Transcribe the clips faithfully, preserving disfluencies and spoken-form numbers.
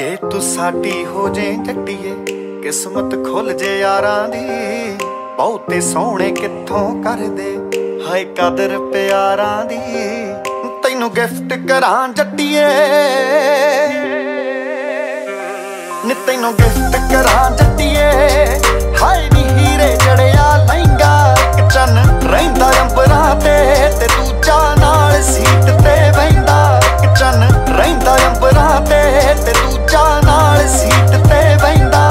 जे तू साडी हो जे जट्टीए, किस्मत खुल जे यारां दी। बहुते सोहणे कित्थों कर दे हाय कदर प्यारां दी। तैनू गिफ्ट करां जट्टीए, नी तैनू गिफ्ट करां जट्टीए। हाय नी हीरे जड़िया लहंगा, इक चन रहिंदा अंबरां ते ते दूजा नाल सीट ते बहिंदा। इक चन रहिंदा अंबरां ते ते दूजा नाल सीट ते बहिंदा।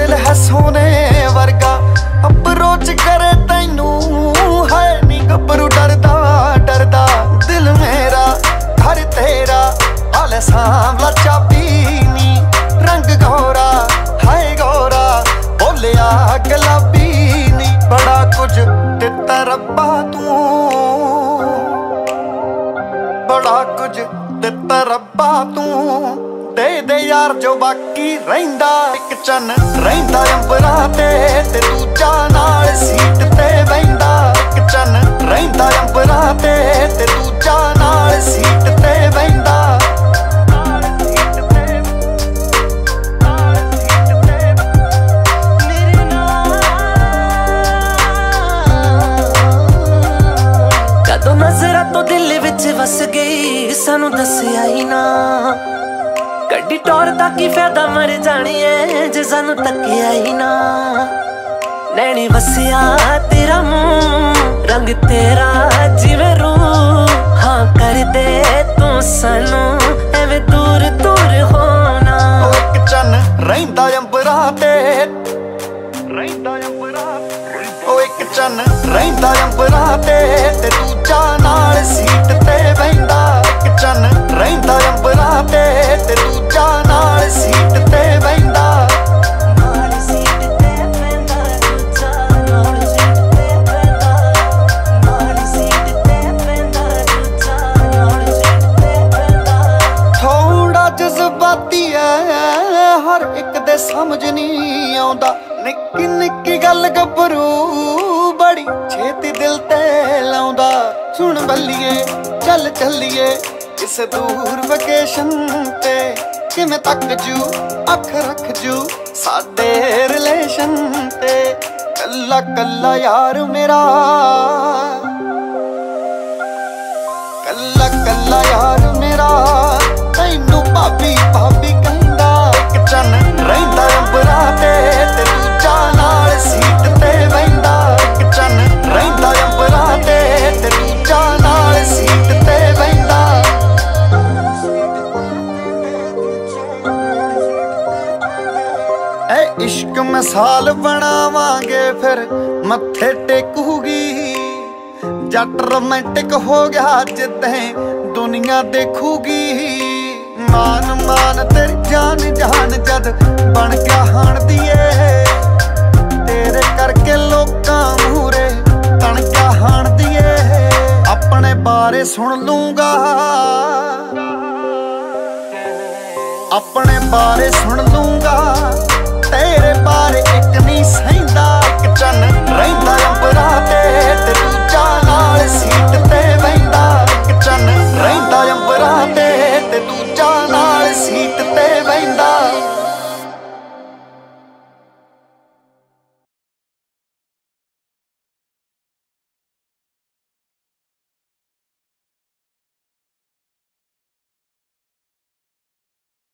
दिल है सोने वर्गा, अप्रोच करे तैनू है नी गबरू डरदा डरदा। दिल मेरा घर तेरा हाल सांभला चाबी नी, रंग गोरा है गोरा बोलिया गुलाबी नी। बड़ा कुछ दिता रब्बा तू, बड़ा कुछ दिता रब्बा तू। दे दे यार जो बाकी रहिंदा, इक चन रहिंदा अंबरां ते ते दूजा नाल सीट ते बहिंदा। इक चन रहिंदा अंबरां ते ते दूजा नाल सीट ते बहिंदा। कदों नजरां तो दिल विच वस गई, सानू दस्सिया ही ना। कड्डी टोर दा की फायदा, मर जानी है जे सानू तकिया ही ना। नैनी वसिया तेरा मुंह, रंग तेरा जिवें रूह। हाँ कर दे तू सानू एवें दूर दूर होना। इक चन रहिंदा अंबरां ते, इक चन रहिंदा अंबरां ते ते दूजा नाल सीट ते बहिंदा। इक चन रहिंदा अंबरां ते ते दूजा नाल सीट ते बहिंदा। थोड़ा जज्बाती है हर एक दे समझ नहीं आउंदा। निक्की निक्की गल गबरू बड़ी छेती दिल ते लाउंदा। सुन बल्लिए चल चलिए इस दूर वेकेशन ते, किवें तक जू अख रख जू साडे रिलेशन ते। कल्ला कल्ला यार मेरा, कल्ला कल्ला यार मेरा। तैनू भाभी भाभी कहंदा, इक चन रहिंदा अंबरां ते ते दूजा नाल सीट ते बहिंदा। इक चन रहिंदा अंबरां ते ते दूजा नाल सीट ते बहिंदा। इश्क मिसाल बनावांगे फिर मत्थे टेकूगी। जट रोमांटिक हो गया जिद्दें दुनिया देखूगी। मान मान तेरी जान जान जद बन गया हाण दिए। तेरे करके लोकां मूहरे तन गया हाण दिए। अपने बारे सुन लूंगा।